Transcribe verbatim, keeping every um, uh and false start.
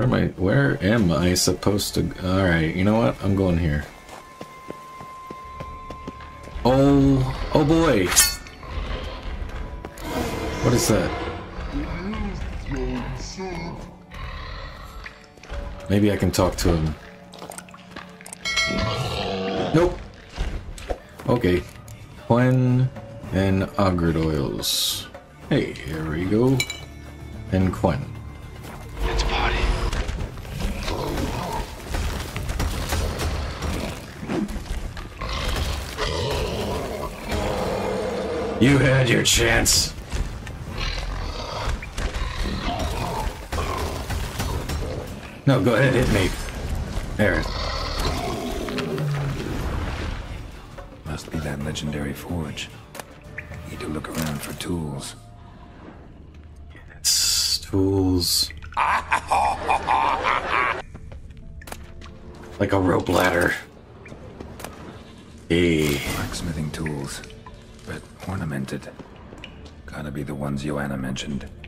Where am I, where am I supposed to, alright, you know what, I'm going here. Oh, oh boy! What is that? Maybe I can talk to him. Nope! Okay. Quen and Ogred Oils. Hey, here we go. And Quen. It's potty. You had your chance. No, go ahead, hit me. There. Must be that legendary forge. Need to look around for tools. Yes, tools. Like a rope ladder. Hey. Blacksmithing tools, but ornamented. Gotta be the ones Joanna mentioned.